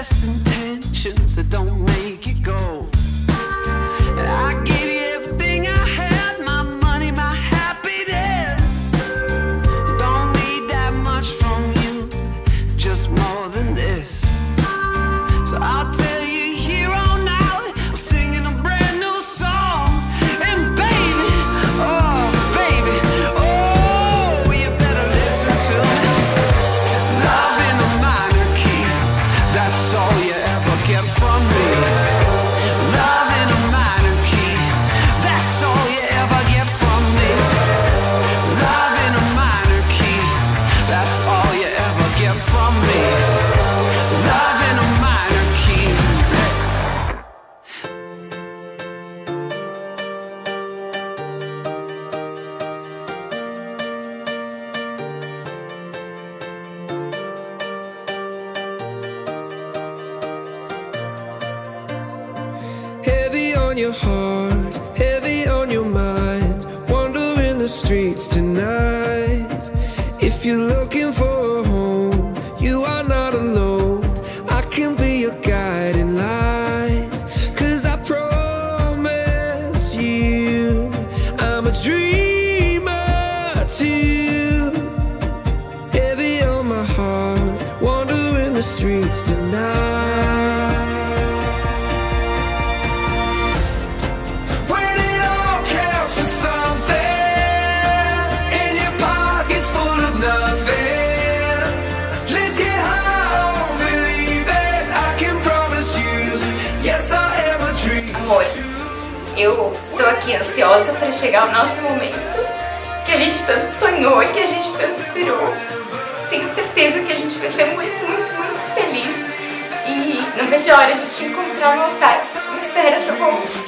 best intentions that don't make it go. And I gave you everything I had, my money, my happiness. I don't need that much from you, just more than this. So I'll tell you. Your heart, heavy on your mind, wandering the streets tonight. If you're looking for a home, you are not alone. I can be your guiding light, 'cause I promise you, I'm a dreamer too. Heavy on my heart, wandering the streets tonight. Eu estou aqui ansiosa para chegar o nosso momento que a gente tanto sonhou e que a gente tanto esperou. Tenho certeza que a gente vai ser muito, muito, muito feliz e não vejo a hora de te encontrar no altar. Me espera, tá bom?